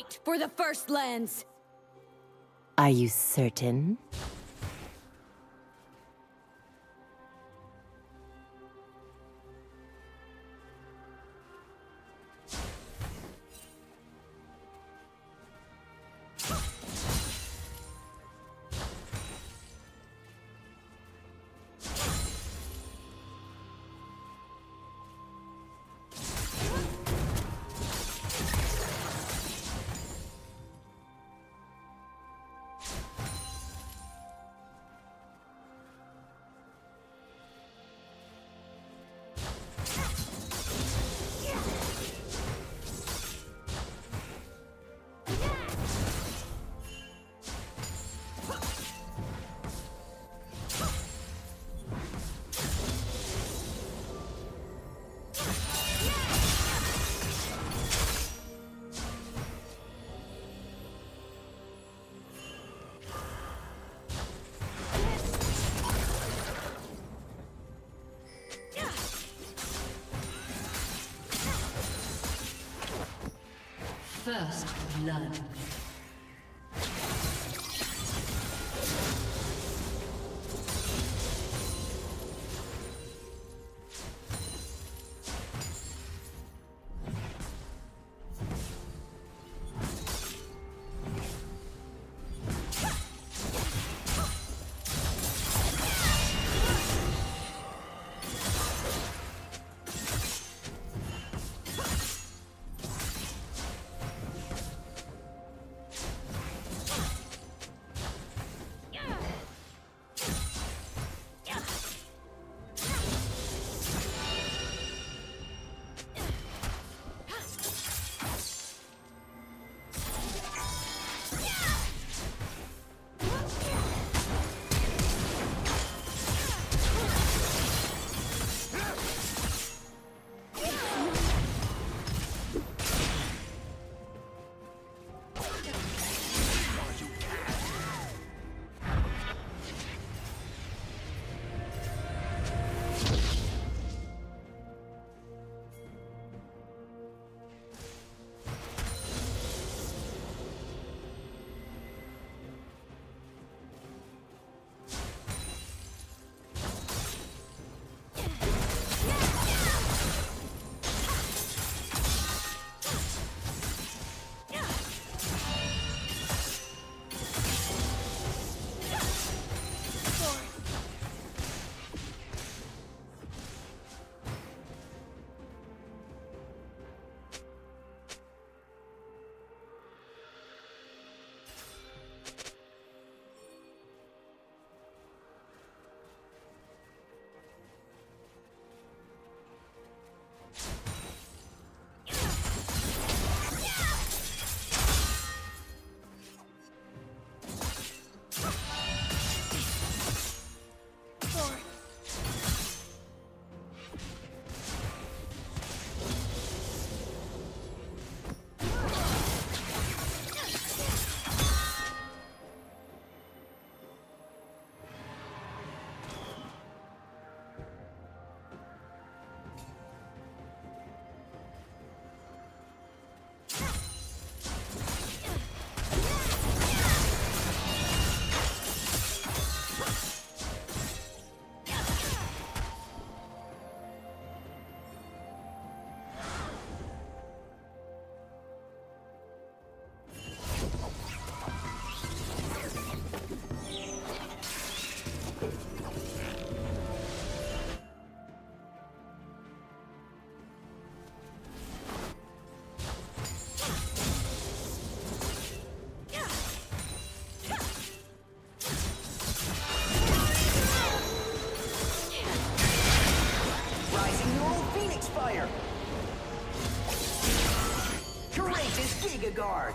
fight for the First Lands! Are you certain? First blood. Guard.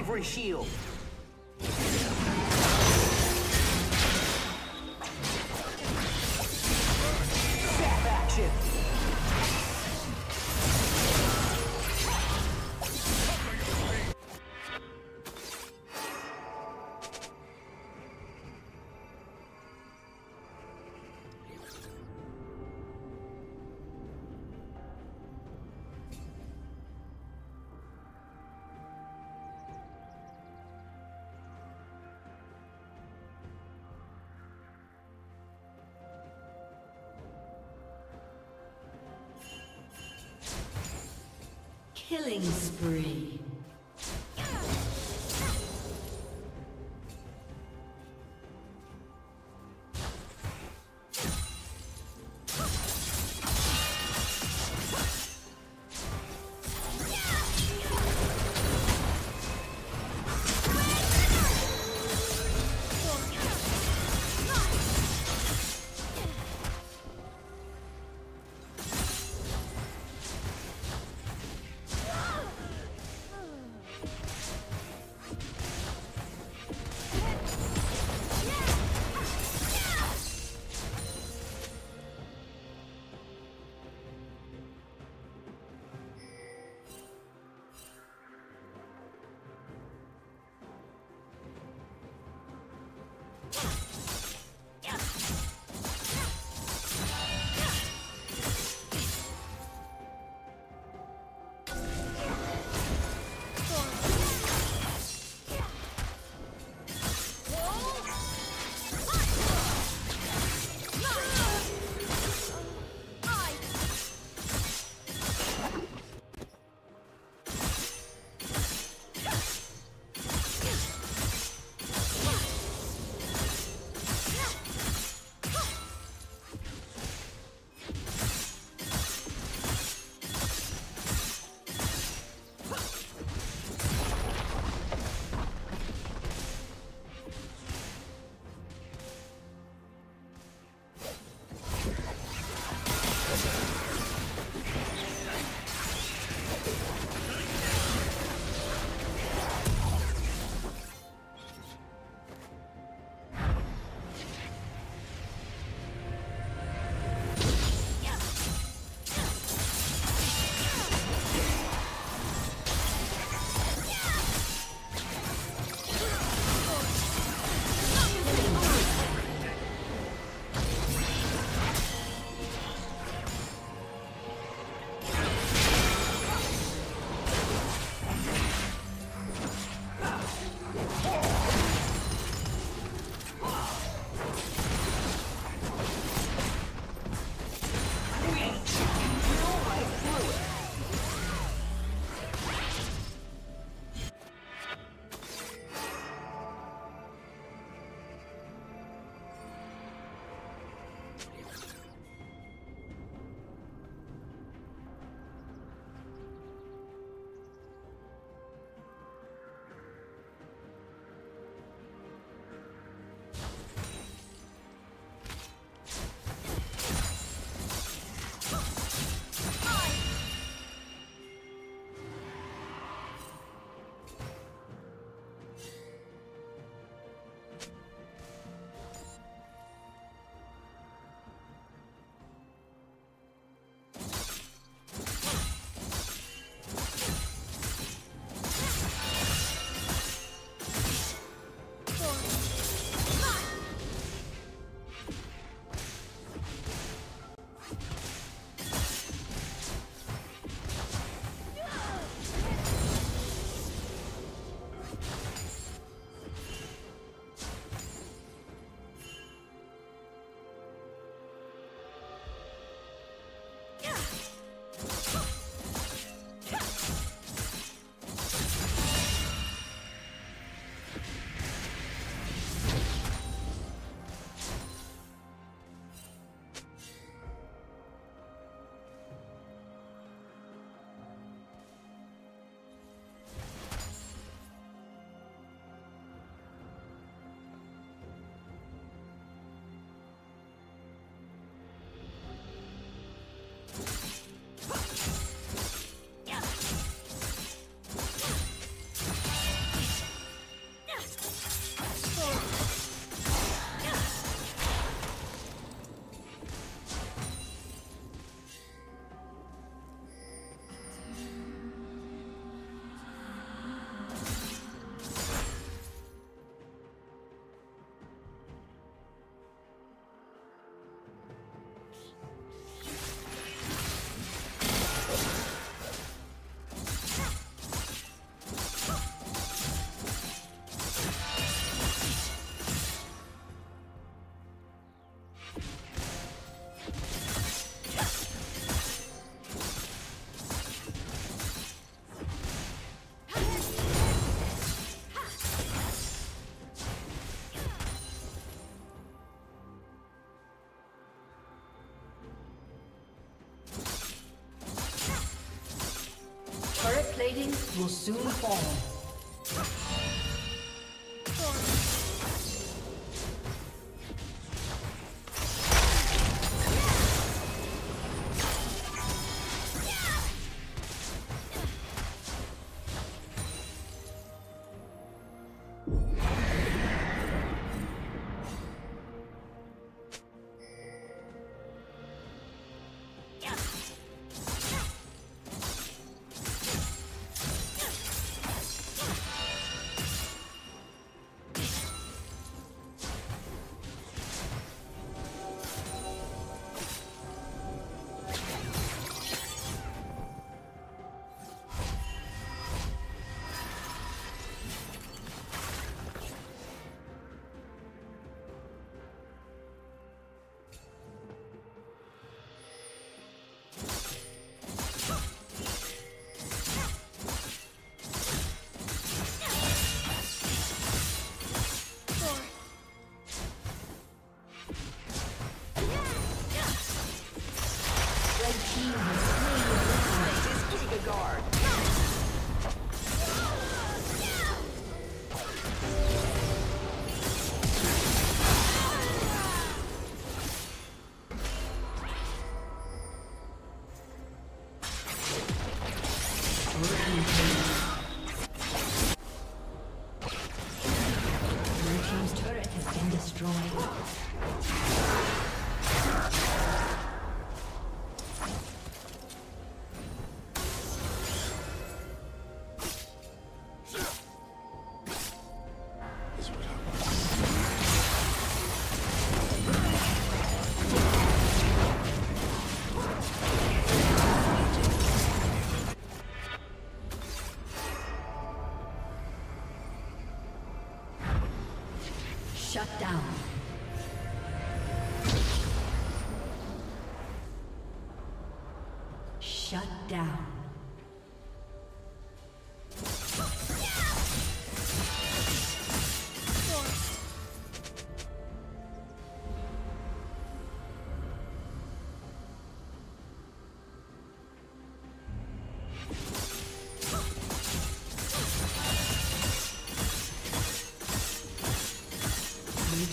Bravery Shield. Zap action. Killing spree. Radiance will soon fall. Shut down. Shut down. Red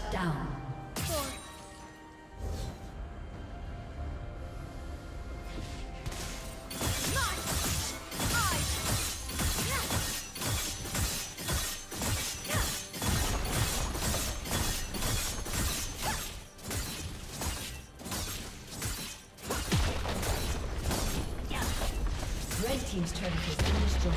Shut down. Team's turret has been destroyed.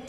Red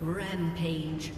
Rampage.